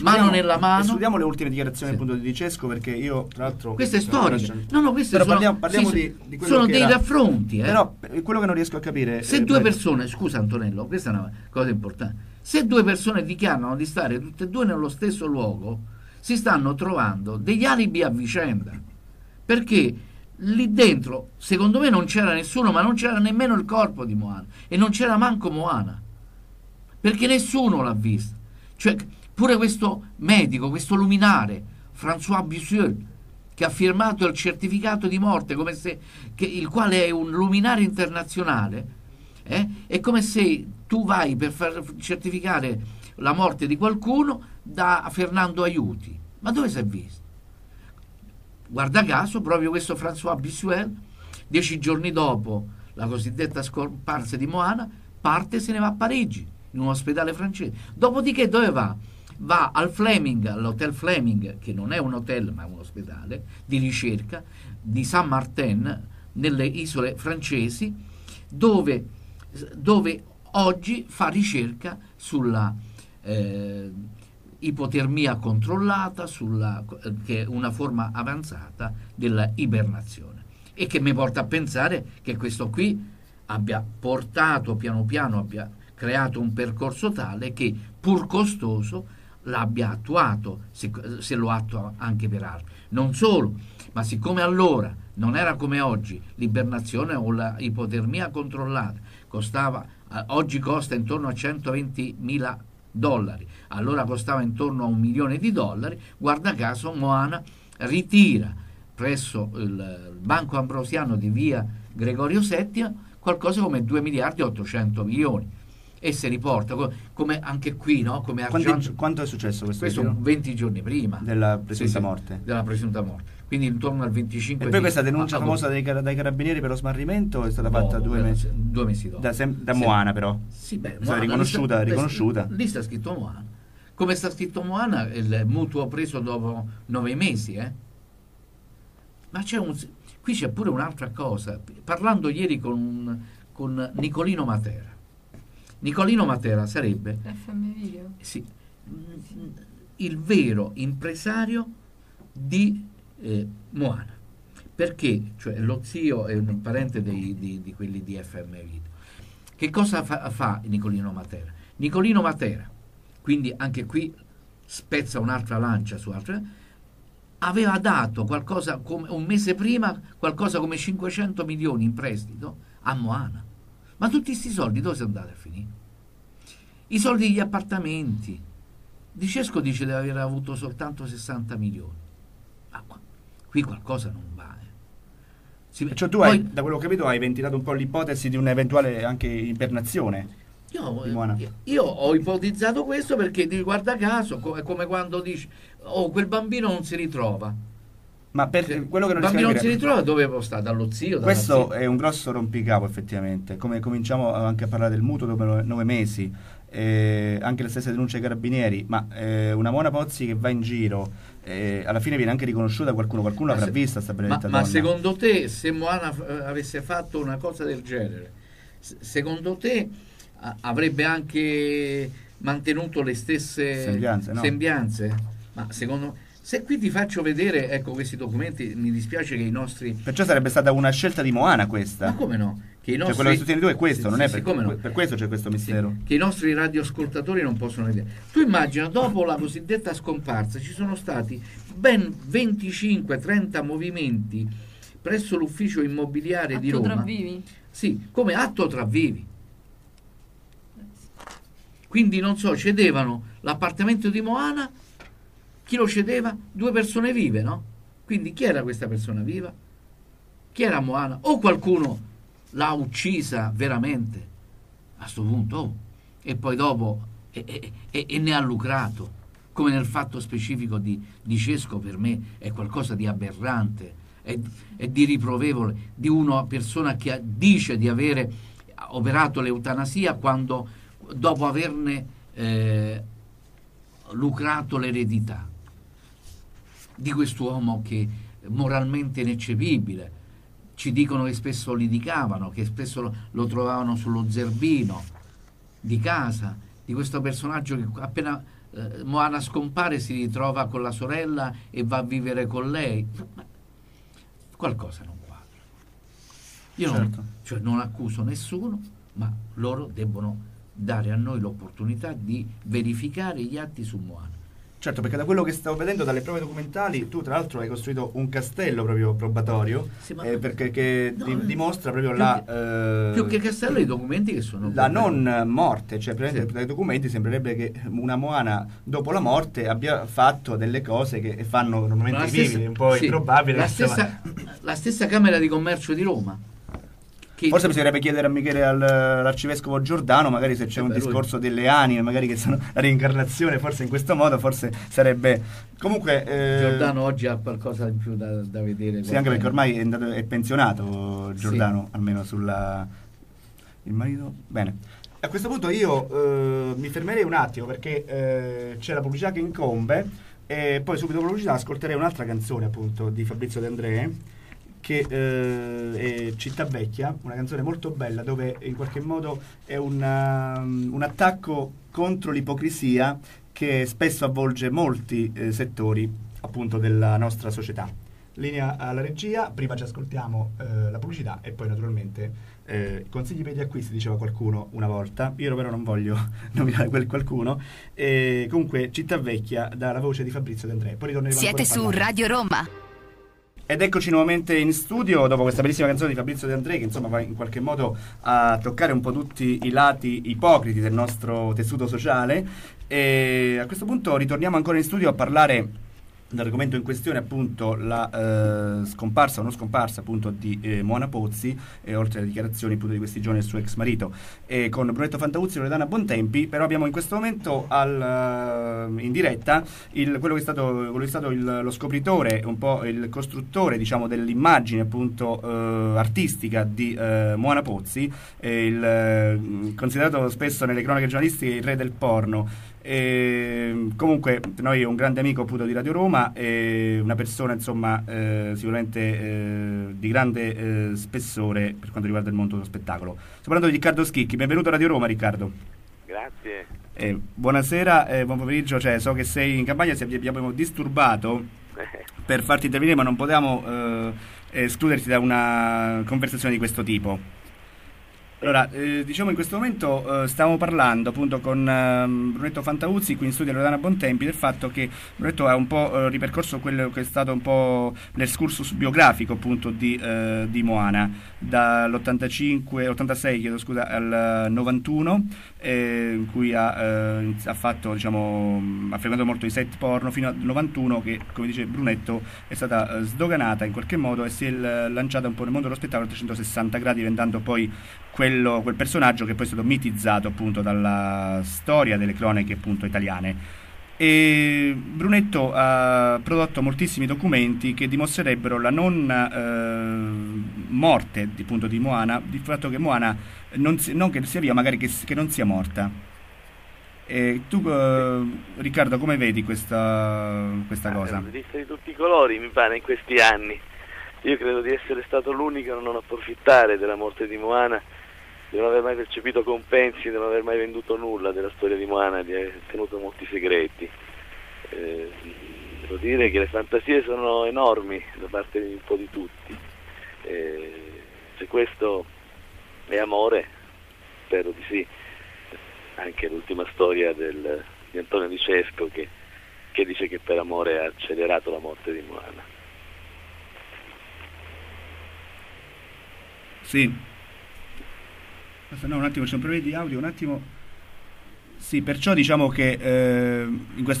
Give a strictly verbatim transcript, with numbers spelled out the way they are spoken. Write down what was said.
Mano nella mano. Studiamo le ultime dichiarazioni, sì, appunto di Cesco, perché io tra l'altro queste storie no no queste sono parliamo, parliamo sì, di, di quello sono che dei era, raffronti eh. Però quello che non riesco a capire se eh, due persone, scusa Antonello, questa è una cosa importante, se due persone dichiarano di stare tutte e due nello stesso luogo si stanno trovando degli alibi a vicenda, perché lì dentro secondo me non c'era nessuno, ma non c'era nemmeno il corpo di Moana e non c'era manco Moana, perché nessuno l'ha vista, cioè pure questo medico, questo luminare François Bissuel, che ha firmato il certificato di morte come se, che, il quale è un luminare internazionale, eh? È come se tu vai per far certificare la morte di qualcuno da Fernando Aiuti, ma dove si è visto? Guarda caso proprio questo François Bissuel dieci giorni dopo la cosiddetta scomparsa di Moana parte e se ne va a Parigi in un ospedale francese, dopodiché dove va? Va al Fleming, all'hotel Fleming, che non è un hotel ma un ospedale di ricerca di Saint-Martin nelle isole francesi, dove, dove oggi fa ricerca sulla eh, ipotermia controllata, sulla, che è una forma avanzata della ibernazione, e che mi porta a pensare che questo qui abbia portato piano piano, abbia creato un percorso tale che pur costoso l'abbia attuato, se, se lo attua anche per altri. Non solo, ma siccome allora non era come oggi l'ibernazione o la ipotermia controllata, costava, oggi costa intorno a centoventimila dollari, allora costava intorno a un milione di dollari, guarda caso Moana ritira presso il Banco Ambrosiano di via Gregorio settimo qualcosa come due miliardi e ottocento milioni. E si riporta, come anche qui, no? Come Quanti, quanto è successo questo? Questo video? venti giorni prima della presunta, sì, morte. Della presunta morte, quindi intorno al venticinque. E poi questa denuncia famosa dei, dai carabinieri per lo smarrimento è stata no, fatta due mesi, due mesi dopo. Da, sem, da Moana, sì, però. Sì, beh, Moana, riconosciuta, lì sta, riconosciuta. Lì sta scritto Moana. Come sta scritto Moana, il mutuo preso dopo nove mesi, eh? Ma c'è un. Qui c'è pure un'altra cosa. Parlando ieri con, con Nicolino Matera. Nicolino Matera sarebbe sì, il vero impresario di eh, Moana, perché cioè, lo zio è un parente dei, di, di quelli di F M Video. Che cosa fa, fa Nicolino Matera? Nicolino Matera, quindi anche qui spezza un'altra lancia su altre, aveva dato qualcosa come, un mese prima qualcosa come cinquecento milioni in prestito a Moana. Ma tutti questi soldi dove sono andati a finire? I soldi degli appartamenti. Di Cesco dice di aver avuto soltanto sessanta milioni. Ma qua, qui qualcosa non va. Eh. Si, cioè tu, poi, hai, da quello che ho capito, hai ventilato un po' l'ipotesi di un'eventuale anche ibernazione. Io, io, io ho ipotizzato questo perché, guarda caso, è come quando dici oh, quel bambino non si ritrova. Ma per quello che non, bambino non si ritrova dove può stare? Dallo zio? Questo zio. È un grosso rompicapo effettivamente, come cominciamo anche a parlare del mutuo dopo nove mesi, eh, anche la stessa denuncia ai carabinieri, ma eh, una Moana Pozzi che va in giro, eh, alla fine viene anche riconosciuta da qualcuno, qualcuno l'avrà vista sta benedetta donna. Ma secondo te se Moana f- avesse fatto una cosa del genere, s- secondo te a- avrebbe anche mantenuto le stesse sembianze? No? sembianze? Ma secondo me, se qui ti faccio vedere, ecco, questi documenti, mi dispiace che i nostri... Perciò sarebbe stata una scelta di Moana questa. Ma come no? Che i nostri... Cioè quello che sostieni tu è questo, sì, non sì, è per, come no. Per questo c'è questo mistero. Sì, che i nostri radioascoltatori non possono vedere. Tu immagina, dopo la cosiddetta scomparsa, ci sono stati ben venticinque trenta movimenti presso l'ufficio immobiliare atto di Roma. Atto travvivi? Sì, come atto travvivi. Quindi, non so, cedevano l'appartamento di Moana... Chi lo cedeva? Due persone vive, no? Quindi chi era questa persona viva? Chi era Moana? O qualcuno l'ha uccisa veramente a sto punto, oh, e poi dopo e, e, e ne ha lucrato, come nel fatto specifico di, di Cesco. Per me è qualcosa di aberrante, è, è di riprovevole, di una persona che dice di avere operato l'eutanasia quando dopo averne eh, lucrato l'eredità di quest'uomo che moralmente ineccepibile. Ci dicono che spesso litigavano, che spesso lo, lo trovavano sullo zerbino di casa, di questo personaggio che appena eh, Moana scompare, si ritrova con la sorella e va a vivere con lei. Ma qualcosa non quadra. Io certo. non, cioè, non accuso nessuno, ma loro debbono dare a noi l'opportunità di verificare gli atti su Moana. Certo, perché da quello che stavo vedendo, dalle prove documentali, tu tra l'altro hai costruito un castello proprio probatorio, sì, eh, perché che no, di, dimostra proprio più la... Che, eh, più che castello, i documenti che sono... La non morte, cioè sì. dai documenti sembrerebbe che una Moana dopo la morte abbia fatto delle cose che fanno normalmente i vivi, un po' sì, improbabile. La stessa, la stessa Camera di Commercio di Roma. Forse bisognerebbe chiedere a Michele, all'arcivescovo Giordano, magari se c'è un discorso delle anime, magari che sono la reincarnazione, forse in questo modo, forse sarebbe... Comunque eh... Giordano oggi ha qualcosa in più da, da vedere. Sì, anche perché ormai è, andato, è pensionato Giordano, sì. almeno sulla... il marito... Bene. A questo punto io eh, mi fermerei un attimo perché eh, c'è la pubblicità che incombe e poi subito pubblicità ascolterei un'altra canzone appunto di Fabrizio De André, che eh, è Città Vecchia, una canzone molto bella dove in qualche modo è una, um, un attacco contro l'ipocrisia che spesso avvolge molti eh, settori appunto della nostra società. Linea alla regia, prima ci ascoltiamo eh, la pubblicità e poi naturalmente eh, consigli per gli acquisti, diceva qualcuno una volta, io però non voglio nominare quel qualcuno, e comunque Città Vecchia dalla voce di Fabrizio De André. Poi ritorneremo. Siete su Radio Roma. Ed eccoci nuovamente in studio dopo questa bellissima canzone di Fabrizio De André, che insomma va in qualche modo a toccare un po' tutti i lati ipocriti del nostro tessuto sociale. E a questo punto ritorniamo ancora in studio a parlare dell'argomento in questione, appunto la eh, scomparsa o non scomparsa appunto di eh, Moana Pozzi, e oltre alle dichiarazioni appunto di questi giorni del suo ex marito, e con Brunetto Fantauzzi e Loredana Bontempi. Però abbiamo in questo momento al, in diretta il, quello che è stato, quello che è stato il, lo scopritore, un po' il costruttore diciamo dell'immagine appunto eh, artistica di eh, Moana Pozzi, eh, il, eh, considerato spesso nelle cronache giornalistiche il re del porno. E comunque noi è un grande amico appunto di Radio Roma, è una persona insomma eh, sicuramente eh, di grande eh, spessore per quanto riguarda il mondo dello spettacolo. Sto parlando di Riccardo Schicchi, benvenuto a Radio Roma Riccardo. Grazie. Eh, buonasera, eh, buon pomeriggio, cioè, so che sei in campagna, se vi abbiamo disturbato per farti intervenire, ma non potevamo eh, escluderti da una conversazione di questo tipo. Allora, eh, diciamo in questo momento eh, stavamo parlando appunto con eh, Brunetto Fantauzzi qui in studio Loredana Bontempi del fatto che Brunetto ha un po' eh, ripercorso quello che è stato un po' l'escursus biografico appunto di, eh, di Moana dall'ottantacinque ottantasei chiedo scusa al novantuno, eh, in cui ha, eh, ha fatto diciamo ha frequentato molto i set porno fino al novantuno, che come dice Brunetto è stata eh, sdoganata in qualche modo e si è lanciata un po' nel mondo dello spettacolo a trecentosessanta gradi, diventando poi quel quel personaggio che poi è stato mitizzato appunto dalla storia delle cronache appunto italiane. E Brunetto ha prodotto moltissimi documenti che dimostrerebbero la non eh, morte appunto di Moana, il fatto che Moana non, si, non che sia via, magari che, che non sia morta. E tu eh, Riccardo come vedi questa, questa ah, cosa? L'ho vista di tutti i colori mi pare in questi anni. Io credo di essere stato l'unico a non approfittare della morte di Moana, di non aver mai percepito compensi, di non aver mai venduto nulla della storia di Moana, di aver tenuto molti segreti. Eh, devo dire che le fantasie sono enormi da parte di un po' di tutti. Eh, se questo è amore, spero di sì. Anche l'ultima storia del, di Antonio Di Cesco che, che dice che per amore ha accelerato la morte di Moana. Sì. No, un attimo, c'è un problema di audio, un attimo. Sì, perciò diciamo che eh, in questo